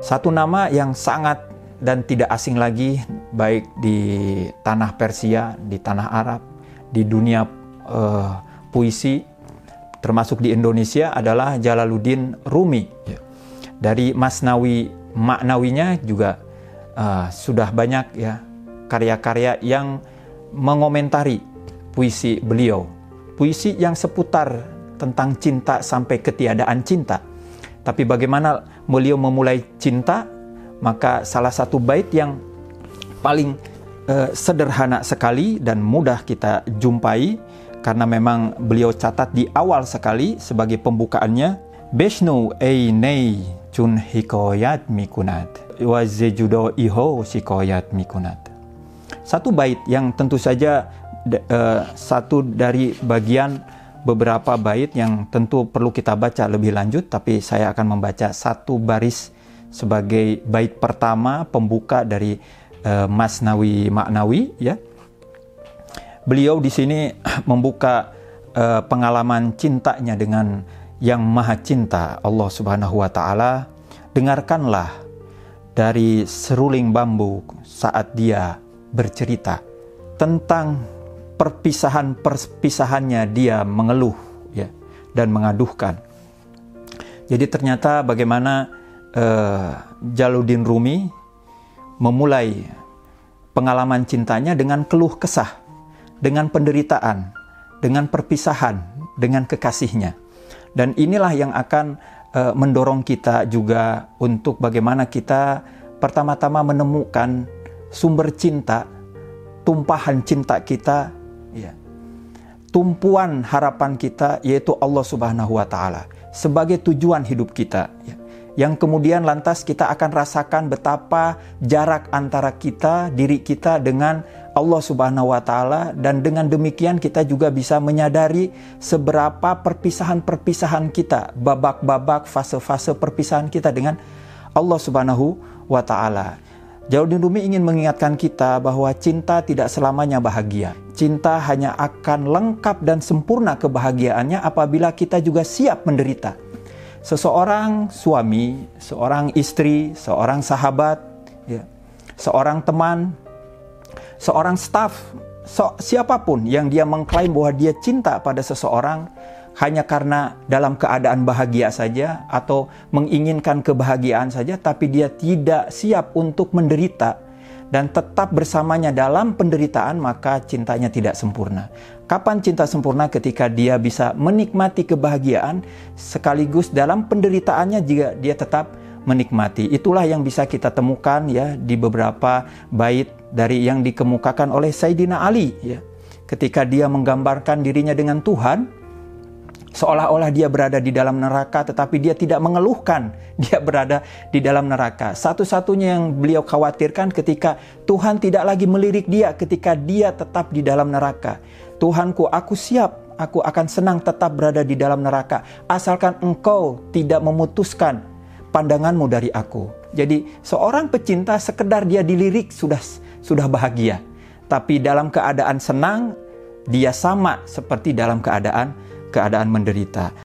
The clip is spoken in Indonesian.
Satu nama yang sangat dan tidak asing lagi baik di tanah Persia, di tanah Arab, di dunia puisi, termasuk di Indonesia adalah Jalaluddin Rumi. Dari Masnawi, maknawinya juga sudah banyak ya karya-karya yang mengomentari puisi beliau. Puisi yang seputar tentang cinta sampai ketiadaan cinta. Tapi bagaimana beliau memulai cinta? Maka salah satu bait yang paling sederhana sekali dan mudah kita jumpai, karena memang beliau catat di awal sekali sebagai pembukaannya, Beshnu ei nei chun hikoyat mikunat wazejudo iho sikoyat mikunat. Satu bait yang tentu saja satu dari bagian beberapa bait yang tentu perlu kita baca lebih lanjut, tapi saya akan membaca satu baris sebagai bait pertama pembuka dari Masnawi Maknawi ya. Beliau di sini membuka pengalaman cintanya dengan Yang Maha Cinta Allah Subhanahu wa taala. Dengarkanlah dari seruling bambu saat dia bercerita tentang perpisahannya, dia mengeluh ya dan mengaduhkan. Jadi ternyata bagaimana Jalaluddin Rumi memulai pengalaman cintanya dengan keluh kesah, dengan penderitaan, dengan perpisahan, dengan kekasihnya. Dan inilah yang akan mendorong kita juga untuk bagaimana kita pertama-tama menemukan sumber cinta, tumpahan cinta kita, ya, tumpuan harapan kita, yaitu Allah Subhanahu wa taala sebagai tujuan hidup kita ya. Yang kemudian lantas kita akan rasakan betapa jarak antara kita, diri kita dengan Allah Subhanahu wa taala, dan dengan demikian kita juga bisa menyadari seberapa perpisahan-perpisahan kita, babak-babak, fase-fase perpisahan kita dengan Allah Subhanahu wa taala. Jalaluddin Rumi ingin mengingatkan kita bahwa cinta tidak selamanya bahagia. Cinta hanya akan lengkap dan sempurna kebahagiaannya apabila kita juga siap menderita. Seseorang suami, seorang istri, seorang sahabat, ya, seorang teman, seorang staf, siapapun yang dia mengklaim bahwa dia cinta pada seseorang hanya karena dalam keadaan bahagia saja atau menginginkan kebahagiaan saja, tapi dia tidak siap untuk menderita dan tetap bersamanya dalam penderitaan, maka cintanya tidak sempurna. Kapan cinta sempurna? Ketika dia bisa menikmati kebahagiaan sekaligus dalam penderitaannya juga dia tetap menikmati. Itulah yang bisa kita temukan ya di beberapa bait dari yang dikemukakan oleh Sayyidina Ali ya. Ketika dia menggambarkan dirinya dengan Tuhan, seolah-olah dia berada di dalam neraka, tetapi dia tidak mengeluhkan dia berada di dalam neraka. Satu-satunya yang beliau khawatirkan ketika Tuhan tidak lagi melirik dia ketika dia tetap di dalam neraka. Tuhanku, aku siap, aku akan senang tetap berada di dalam neraka, asalkan engkau tidak memutuskan pandanganmu dari aku. Jadi seorang pecinta sekedar dia dilirik sudah bahagia, tapi dalam keadaan senang dia sama seperti dalam keadaan menderita.